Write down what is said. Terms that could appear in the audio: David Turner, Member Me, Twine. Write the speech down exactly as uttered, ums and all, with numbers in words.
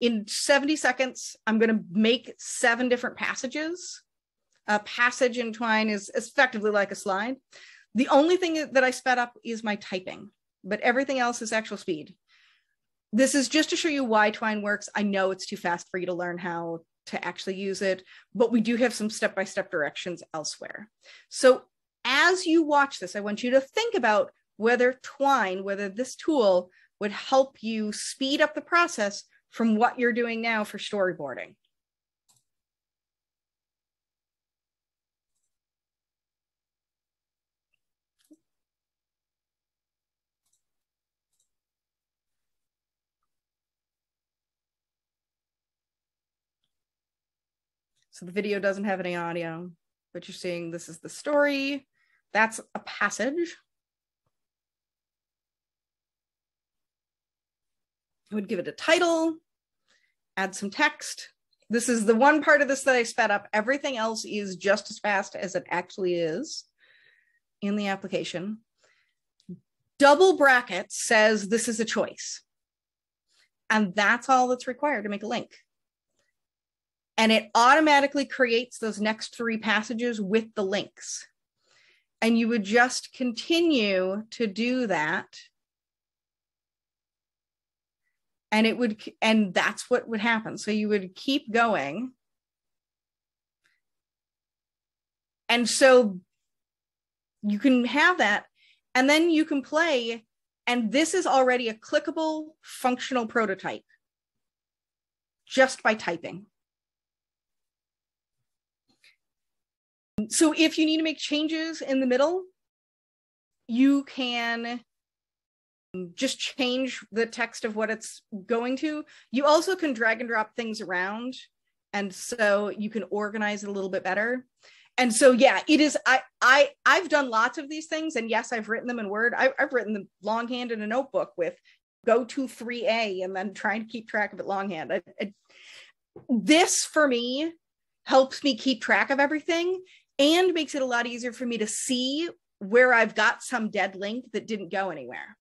in seventy seconds, I'm going to make seven different passages. A passage in Twine is effectively like a slide. The only thing that I sped up is my typing, but everything else is actual speed. This is just to show you why Twine works. I know it's too fast for you to learn how to actually use it, but we do have some step-by-step directions elsewhere. So as you watch this, I want you to think about whether Twine, whether this tool would help you speed up the process from what you're doing now for storyboarding. So the video doesn't have any audio, but you're seeing this is the story. That's a passage. I would give it a title, add some text. This is the one part of this that I sped up. Everything else is just as fast as it actually is in the application. Double bracket says this is a choice. And that's all that's required to make a link. And it automatically creates those next three passages with the links. And you would just continue to do that. And it would, and that's what would happen. So you would keep going. And so you can have that, and then you can play. And this is already a clickable, functional prototype just by typing. So if you need to make changes in the middle, you can just change the text of what it's going to. You also can drag and drop things around. And so you can organize it a little bit better. And so, yeah, it is, I, I, I've done lots of these things. And yes, I've written them in Word. I, I've written them longhand in a notebook with go to three A and then trying to keep track of it longhand. I, I, this for me helps me keep track of everything. And makes it a lot easier for me to see where I've got some dead link that didn't go anywhere.